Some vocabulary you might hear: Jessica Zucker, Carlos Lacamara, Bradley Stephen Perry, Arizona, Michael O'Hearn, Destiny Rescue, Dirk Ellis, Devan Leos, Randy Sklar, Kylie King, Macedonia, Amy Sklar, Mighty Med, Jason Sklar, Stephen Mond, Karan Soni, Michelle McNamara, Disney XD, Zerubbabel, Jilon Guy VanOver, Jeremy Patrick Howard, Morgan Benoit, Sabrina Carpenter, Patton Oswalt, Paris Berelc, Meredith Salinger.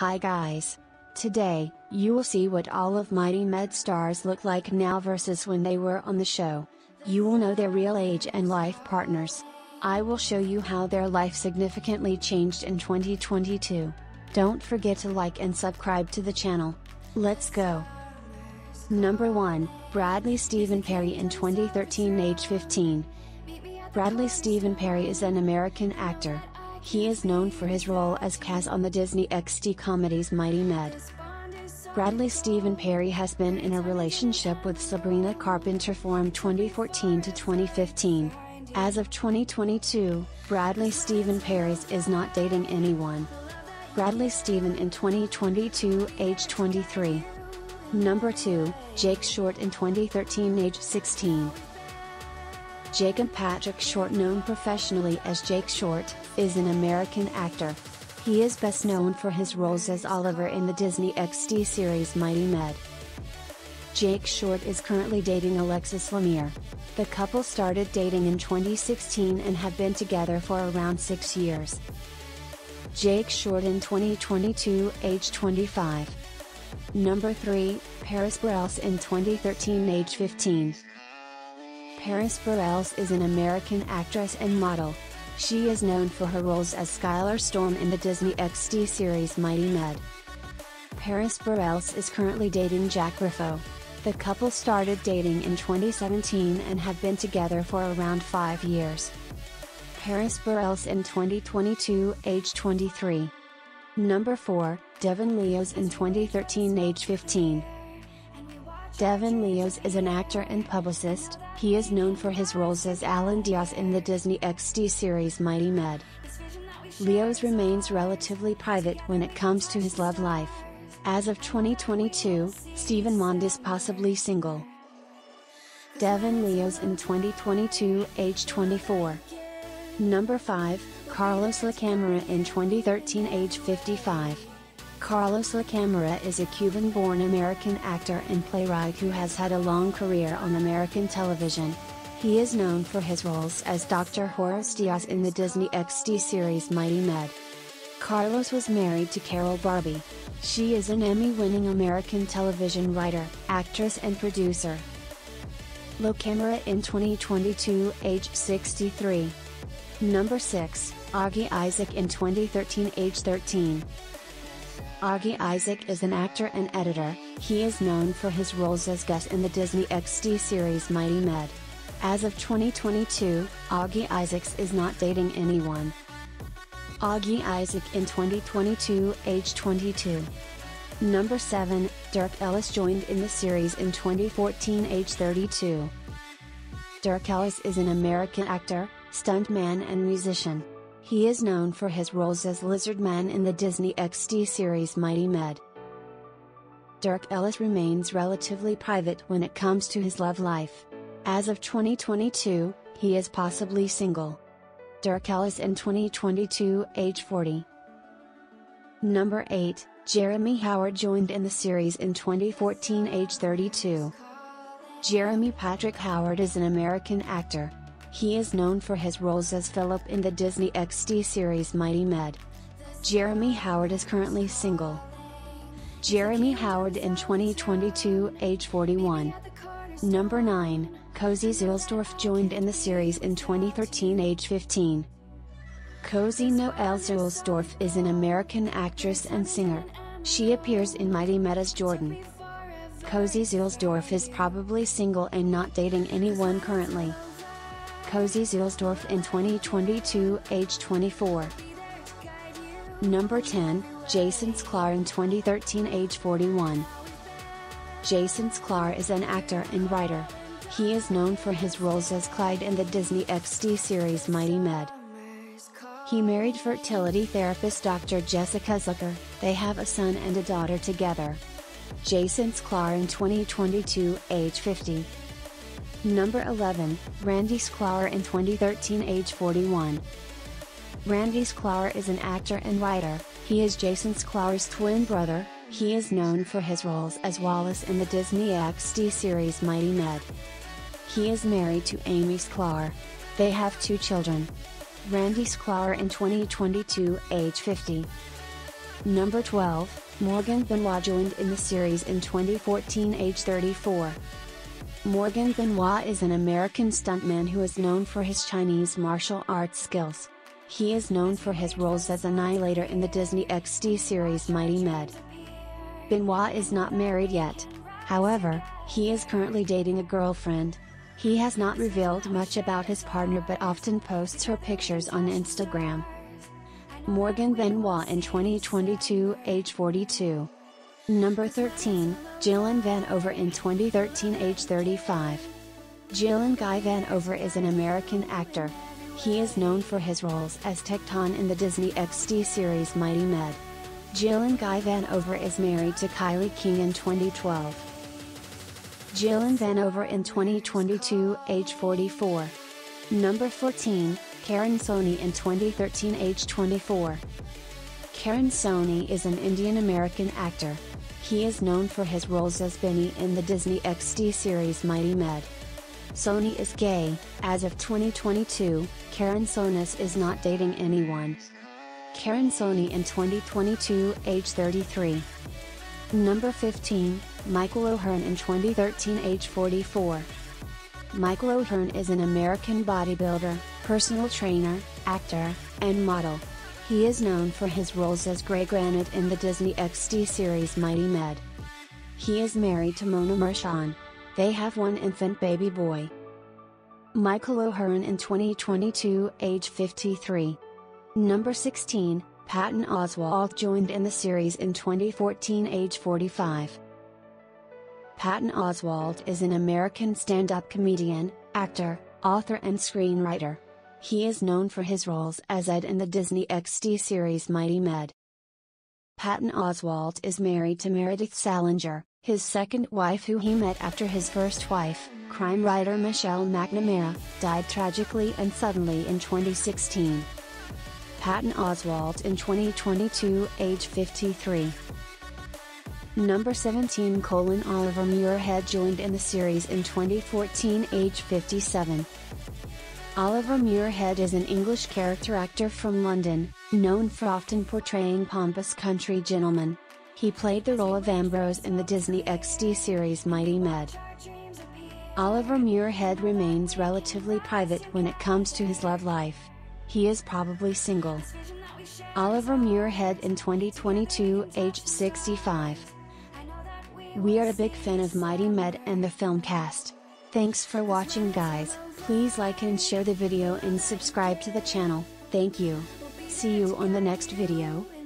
Hi guys! Today, you will see what all of Mighty Med stars look like now versus when they were on the show. You will know their real age and life partners. I will show you how their life significantly changed in 2022. Don't forget to like and subscribe to the channel. Let's go! Number 1, Bradley Stephen Perry in 2013, age 15. Bradley Stephen Perry is an American actor. He is known for his role as Kaz on the Disney XD comedies Mighty Med. Bradley Stephen Perry has been in a relationship with Sabrina Carpenter from 2014 to 2015. As of 2022, Bradley Stephen Perry is not dating anyone. Bradley Stephen in 2022, age 23. Number 2, Jake Short in 2013, age 16. Jacob Patrick Short, known professionally as Jake Short, is an American actor. He is best known for his roles as Oliver in the Disney XD series Mighty Med. Jake Short is currently dating Alexis Lemire. The couple started dating in 2016 and have been together for around 6 years. Jake Short in 2022, age 25. Number 3, Paris Berelc in 2013, age 15. Paris Berelc is an American actress and model. She is known for her roles as Skylar Storm in the Disney XD series Mighty Med. Paris Berelc is currently dating Jack Riffo. The couple started dating in 2017 and have been together for around 5 years. Paris Berelc in 2022, age 23. Number 4, Devan Leos in 2013, age 15. Devan Leos is an actor and publicist. He is known for his roles as Alan Diaz in the Disney XD series Mighty Med. Leos remains relatively private when it comes to his love life. As of 2022, Stephen Mond is possibly single. Devan Leos in 2022, age 24. Number 5, Carlos Lacamara in 2013, age 55. Carlos Lacamara is a Cuban-born American actor and playwright who has had a long career on American television. He is known for his roles as Dr. Horace Diaz in the Disney XD series Mighty Med. Carlos was married to Carol Barbee. She is an Emmy-winning American television writer, actress and producer. Lacamara in 2022, age 63. Number 6, Augie Isaac in 2013, age 13. Augie Isaac is an actor and editor. He is known for his roles as Gus in the Disney XD series Mighty Med. As of 2022, Augie Isaac is not dating anyone. Augie Isaac in 2022, age 22. Number 7, Dirk Ellis joined in the series in 2014, age 32. Dirk Ellis is an American actor, stuntman and musician. He is known for his roles as Lizardman in the Disney XD series Mighty Med. Dirk Ellis remains relatively private when it comes to his love life. As of 2022, he is possibly single. Dirk Ellis in 2022, age 40. Number 8, Jeremy Howard joined in the series in 2014, age 32. Jeremy Patrick Howard is an American actor. He is known for his roles as Philip in the Disney XD series Mighty Med. Jeremy Howard is currently single. Jeremy Howard in 2022, age 41. Number 9, Cozi Zuehlsdorff joined in the series in 2013, age 15. Cozi Noelle Zuehlsdorff is an American actress and singer. She appears in Mighty Med as Jordan. Cozi Zuehlsdorff is probably single and not dating anyone currently. Cozi Zuehlsdorff in 2022, age 24. Number 10, Jason Sklar in 2013, age 41. Jason Sklar is an actor and writer. He is known for his roles as Clyde in the Disney XD series Mighty Med. He married fertility therapist Dr. Jessica Zucker. They have a son and a daughter together. Jason Sklar in 2022, age 50. Number 11, Randy Sklar in 2013, age 41. Randy Sklar is an actor and writer. He is Jason Sklar's twin brother. He is known for his roles as Wallace in the Disney XD series Mighty Med. He is married to Amy Sklar. They have 2 children. Randy Sklar in 2022, age 50. Number 12, Morgan Benoit joined in the series in 2014, age 34. Morgan Benoit is an American stuntman who is known for his Chinese martial arts skills. He is known for his roles as Annihilator in the Disney XD series Mighty Med. Benoit is not married yet. However, he is currently dating a girlfriend. He has not revealed much about his partner but often posts her pictures on Instagram. Morgan Benoit in 2022, age 42. Number 13, Jilon VanOver in 2013, age 35. Jilon Guy VanOver is an American actor. He is known for his roles as Tecton in the Disney XD series Mighty Med. Jilon Guy VanOver is married to Kylie King in 2012. Jilon VanOver in 2022, age 44. Number 14, Karan Soni in 2013, age 24. Karan Soni is an Indian-American actor. He is known for his roles as Benny in the Disney XD series Mighty Med. Soni is gay. As of 2022, Karan Soni is not dating anyone. Karan Soni in 2022, age 33. Number 15, Michael O'Hearn in 2013, age 44. Michael O'Hearn is an American bodybuilder, personal trainer, actor, and model. He is known for his roles as Grey Granite in the Disney XD series Mighty Med. He is married to Mona Marchand. They have one infant baby boy. Michael O'Hearn in 2022, age 53. Number 16, Patton Oswalt joined in the series in 2014, age 45. Patton Oswalt is an American stand-up comedian, actor, author and screenwriter. He is known for his roles as Ed in the Disney XD series Mighty Med. Patton Oswalt is married to Meredith Salinger, his second wife, who he met after his first wife, crime writer Michelle McNamara, died tragically and suddenly in 2016. Patton Oswalt in 2022, age 53. Number 17, Oliver Muirhead joined in the series in 2014, age 57. Oliver Muirhead is an English character actor from London, known for often portraying pompous country gentlemen. He played the role of Ambrose in the Disney XD series Mighty Med. Oliver Muirhead remains relatively private when it comes to his love life. He is probably single. Oliver Muirhead in 2022, age 65. We are a big fan of Mighty Med and the film cast. Thanks for watching, guys. Please like and share the video and subscribe to the channel. Thank you. See you on the next video.